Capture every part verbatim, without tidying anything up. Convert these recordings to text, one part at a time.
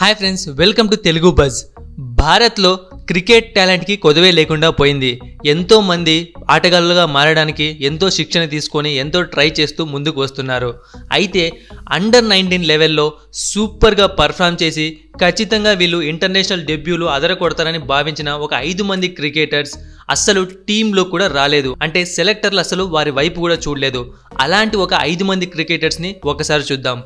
Hi friends, welcome to Telugu buzz. భారత్లో cricket టాలెంట్కి కొదవే లేకుండా పోయింది. ఎంతోమంది ఆటగాళ్ళుగా మారడానికి ఎంతో శిక్షణ తీసుకొని ఎంతో ట్రై చేస్తూ ముందుకు వస్తున్నారు. అయితే అండర్ నైన్టీన్ లెవెల్లో సూపర్గా పర్ఫామ్ చేసి ఖచ్చితంగా వీళ్ళు ఇంటర్నేషనల్ డెబ్యూలు అదరకొడతారని భావించిన ఒక ఐదు మంది క్రికెటర్స్ అస్సలు టీంలో కూడా రాలేదు. అంటే సెలెక్టర్లు అసలు వారి వైపు కూడా చూడలేదు. అలాంటి ఒక ఐదు మంది క్రికెటర్స్ని ఒకసారి చూద్దాం.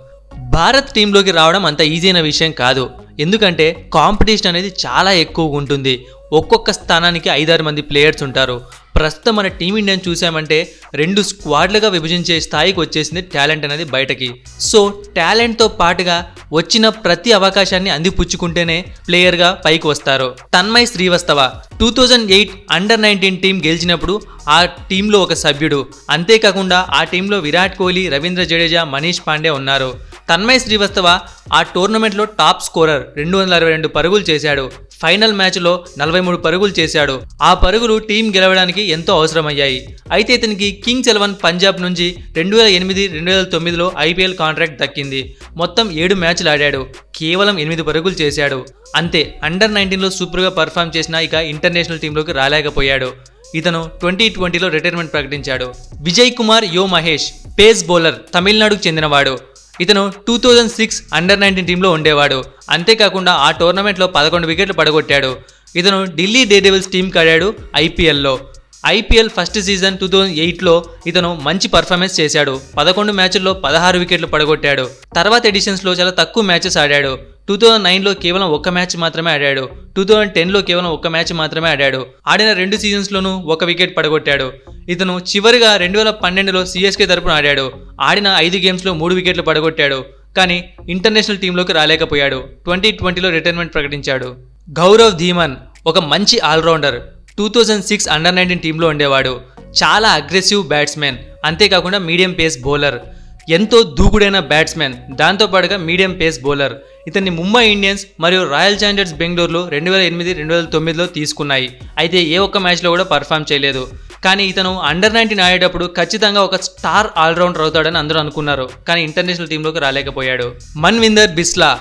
భారత్ టీంలోకి రావడం అంత ఈజీ అయిన విషయం కాదు. ఎందుకంటే కాంపిటీషన్ అనేది చాలా ఎక్కువగా ఉంటుంది. ఒక్కొక్క స్థానానికి ఐదారు మంది ప్లేయర్స్ ఉంటారు. ప్రస్తుతం మన టీమిండియాని చూసామంటే రెండు స్క్వాడ్లుగా విభజించే స్థాయికి వచ్చేసింది టాలెంట్ అనేది బయటకి. సో టాలెంట్తో పాటుగా వచ్చిన ప్రతి అవకాశాన్ని అందిపుచ్చుకుంటేనే ప్లేయర్గా పైకి వస్తారు. Tanmay Srivastava two thousand eight under nineteen team గెలిచినప్పుడు ఆ టీంలో ఒక సభ్యుడు. అంతేకాకుండా ఆ టీంలో విరాట్ కోహ్లీ, రవీంద్ర జడేజా, మనీష్ పాండే ఉన్నారు. తన్మయ్ శ్రీవస్తవ ఆ టోర్నమెంట్లో టాప్ స్కోరర్, రెండు వందల అరవై రెండు పరుగులు చేశాడు. ఫైనల్ మ్యాచ్లో నలభై మూడు పరుగులు చేశాడు. ఆ పరుగులు టీం గెలవడానికి ఎంతో అవసరమయ్యాయి. అయితే ఇతనికి కింగ్స్ ఎలెవన్ పంజాబ్ నుంచి రెండు వేల ఎనిమిది రెండు వేల తొమ్మిదిలో ఐపీఎల్ కాంట్రాక్ట్ దక్కింది. మొత్తం ఏడు మ్యాచ్లు ఆడాడు, కేవలం ఎనిమిది పరుగులు చేశాడు. అంతే, అండర్ నైన్టీన్లో సూపర్గా పర్ఫామ్ చేసినా ఇక ఇంటర్నేషనల్ టీంలోకి రాలేకపోయాడు. ఇతను ట్వంటీ ట్వంటీలో రిటైర్మెంట్ ప్రకటించాడు. విజయ్ కుమార్ యో మహేష్ పేస్ బౌలర్, తమిళనాడుకు చెందినవాడు. ఇతను two thousand six under nineteen టీంలో ఉండేవాడు. అంతేకాకుండా ఆ టోర్నమెంట్లో పదకొండు వికెట్లు పడగొట్టాడు. ఇతను ఢిల్లీ డేర్డెవిల్స్ టీంకి ఆడాడు. ఐపీఎల్లో IPL first season two thousand ఎయిట్లో ఇతను మంచి పర్ఫార్మెన్స్ చేశాడు. పదకొండు మ్యాచ్ల్లో పదహారు వికెట్లు పడగొట్టాడు. తర్వాత ఎడిషన్స్లో చాలా తక్కువ మ్యాచెస్ ఆడాడు. టూ థౌజండ్ నైన్లో కేవలం ఒక్క మ్యాచ్ మాత్రమే ఆడాడు. టూ థౌజండ్ టెన్లో కేవలం ఒక్క మ్యాచ్ మాత్రమే ఆడాడు. ఆడిన రెండు సీజన్స్లోనూ ఒక వికెట్ పడగొట్టాడు. ఇతను చివరిగా రెండు వేల పన్నెండులో సిఎస్కే తరపున ఆడాడు. ఆడిన ఐదు గేమ్స్లో మూడు వికెట్లు పడగొట్టాడు. కానీ ఇంటర్నేషనల్ టీంలోకి రాలేకపోయాడు. ట్వంటీ ట్వంటీలో రిటైర్మెంట్ ప్రకటించాడు. గౌరవ్ ధీమన్ ఒక మంచి all rounder, two thousand six under nineteen టీంలో ఉండేవాడు. చాలా అగ్రెసివ్ బ్యాట్స్మెన్, అంతేకాకుండా మీడియం పేస్ బౌలర్, ఎంతో దూకుడైన బ్యాట్స్మెన్, దాంతోపాటుగా మీడియం పేస్ బౌలర్. ఇతన్ని ముంబై ఇండియన్స్ మరియు రాయల్ ఛాలెంజర్స్ బెంగళూరులో రెండు వేల ఎనిమిది రెండు వేల తొమ్మిదిలో తీసుకున్నాయి. అయితే ఏ ఒక్క మ్యాచ్లో కూడా పర్ఫామ్ చేయలేదు. కానీ ఇతను అండర్ నైన్టీన్ ఆడేటప్పుడు ఖచ్చితంగా ఒక స్టార్ ఆల్రౌండర్ అవుతాడని అందరూ అనుకున్నారు. కానీ ఇంటర్నేషనల్ టీంలోకి రాలేకపోయాడు. మన్విందర్ బిస్లా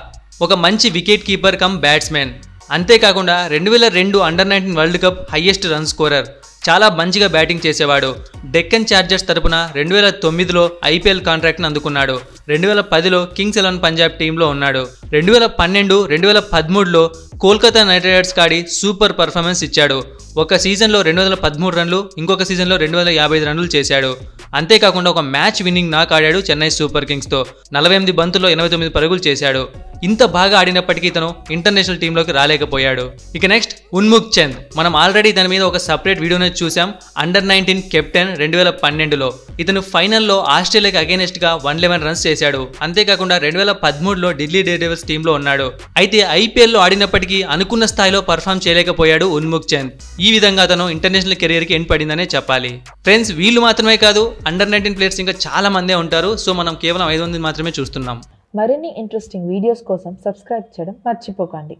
ఒక మంచి వికెట్ కీపర్ కమ్ బ్యాట్స్మెన్. అంతేకాకుండా రెండు వేల రెండు under nineteen World cup highest run scorer, చాలా మంచిగా బ్యాటింగ్ చేసేవాడు. డెక్కన్ చార్జర్స్ తరపున రెండు వేల తొమ్మిదిలో ఐపీఎల్ కాంట్రాక్ట్ని అందుకున్నాడు. రెండు వేల పదిలో కింగ్స్ ఎలెవన్ పంజాబ్ టీంలో ఉన్నాడు. రెండు వేల పన్నెండు రెండు వేల పదమూడులో కోల్కతా నైట్ రైడర్స్ కాడి సూపర్ పర్ఫార్మెన్స్ ఇచ్చాడు. ఒక సీజన్లో రెండు వందల పదమూడు రన్లు, ఇంకొక సీజన్లో రెండు వందల యాభై ఐదు రన్లు చేశాడు. అంతేకాకుండా ఒక మ్యాచ్ విన్నింగ్ నాక్ ఆడాడు చెన్నై సూపర్ కింగ్స్తో. నలభై ఎనిమిది బంతుల్లో ఎనభై తొమ్మిది పరుగులు చేశాడు. ఇంత బాగా ఆడినప్పటికీ ఇతను ఇంటర్నేషనల్ టీంలోకి రాలేకపోయాడు. ఇక నెక్స్ట్ ఉన్ముక్త్ చంద్. మనం ఆల్రెడీ దాని మీద ఒక సపరేట్ వీడియోనే చూసాం. అండర్ నైన్టీన్ కెప్టెన్ రెండు వేల పన్నెండులో ఇతను ఫైనల్లో ఆస్ట్రేలియాకి అగైనెస్ట్గా వన్ లెవెన్ రన్స్ చేశాడు. అంతేకాకుండా రెండు వేల పదమూడులో ఢిల్లీ డేర్డెవిల్స్ టీంలో ఉన్నాడు. అయితే ఐపీఎల్లో ఆడినప్పటికీ అనుకున్న స్థాయిలో పర్ఫామ్ చేయలేకపోయాడు ఉన్ముక్త్ చంద్. ఈ విధంగా అతను ఇంటర్నేషనల్ కెరీర్కి ఎండ్ పడిందనే చెప్పాలి. ఫ్రెండ్స్, వీళ్ళు మాత్రమే కాదు, అండర్ నైన్టీన్ ప్లేయర్స్ ఇంకా చాలా మందే ఉంటారు. సో మనం కేవలం ఐదు మంది మాత్రమే చూస్తున్నాం. మరిన్ని ఇంట్రెస్టింగ్ వీడియోస్ కోసం సబ్స్క్రైబ్ చేయడం మర్చిపోకండి.